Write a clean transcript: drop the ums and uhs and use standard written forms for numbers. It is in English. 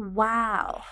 Wow.